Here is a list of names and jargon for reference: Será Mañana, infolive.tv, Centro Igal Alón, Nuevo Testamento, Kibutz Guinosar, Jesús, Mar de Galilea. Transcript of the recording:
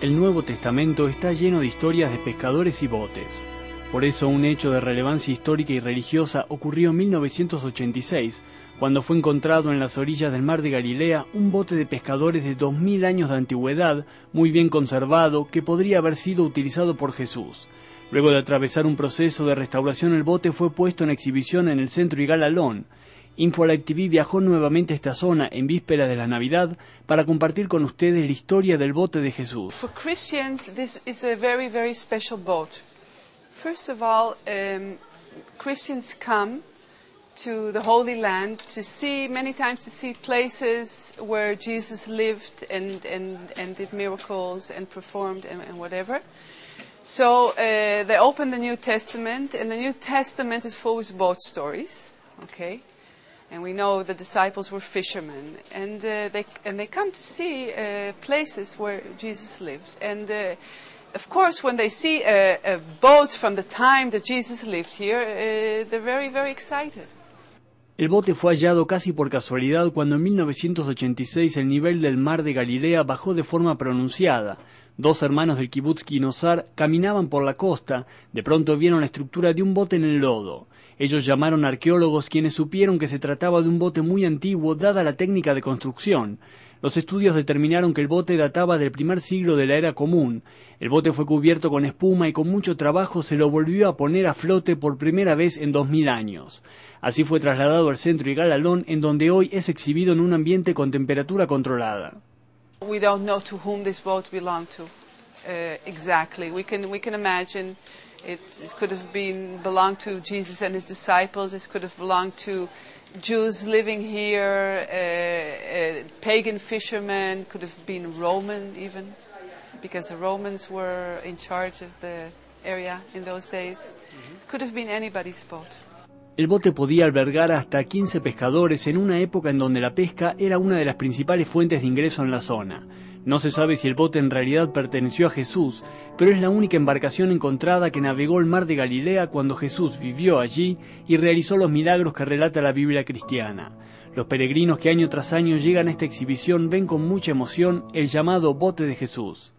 El Nuevo Testamento está lleno de historias de pescadores y botes. Por eso un hecho de relevancia histórica y religiosa ocurrió en 1986, cuando fue encontrado en las orillas del Mar de Galilea un bote de pescadores de 2000 años de antigüedad, muy bien conservado, que podría haber sido utilizado por Jesús. Luego de atravesar un proceso de restauración, el bote fue puesto en exhibición en el Centro Igal Alón. infolive.tv viajó nuevamente a esta zona en vísperas de la Navidad para compartir con ustedes la historia del bote de Jesús. Para los cristianos, este es un bote muy especial. First of all, Christians come to the Holy Land many times to see places where Jesus lived and did miracles and performed and whatever. So they open the New Testament, and the New Testament is full with boat stories, okay? And we know the disciples were fishermen, and they come to see places where Jesus lived. And of course, when they see a boat from the time that Jesus lived here, they're very, very excited. El bote fue hallado casi por casualidad cuando en 1986 el nivel del Mar de Galilea bajó de forma pronunciada. Dos hermanos del Kibutz Guinosar caminaban por la costa. De pronto vieron la estructura de un bote en el lodo. Ellos llamaron a arqueólogos, quienes supieron que se trataba de un bote muy antiguo dada la técnica de construcción. Los estudios determinaron que el bote databa del primer siglo de la era común. El bote fue cubierto con espuma y con mucho trabajo se lo volvió a poner a flote por primera vez en 2000 años. Así fue trasladado al Centro Igal Alón, en donde hoy es exhibido en un ambiente con temperatura controlada. We don't know to whom this boat belonged to exactly. We can imagine it could have belonged to Jesus and his disciples. It could have belonged to Jews living here, pagan fishermen, could have been Roman even, because the Romans were in charge of the area in those days. Could have been anybody's boat. El bote podía albergar hasta 15 pescadores en una época en donde la pesca era una de las principales fuentes de ingreso en la zona. No se sabe si el bote en realidad perteneció a Jesús, pero es la única embarcación encontrada que navegó el Mar de Galilea cuando Jesús vivió allí y realizó los milagros que relata la Biblia cristiana. Los peregrinos que año tras año llegan a esta exhibición ven con mucha emoción el llamado bote de Jesús.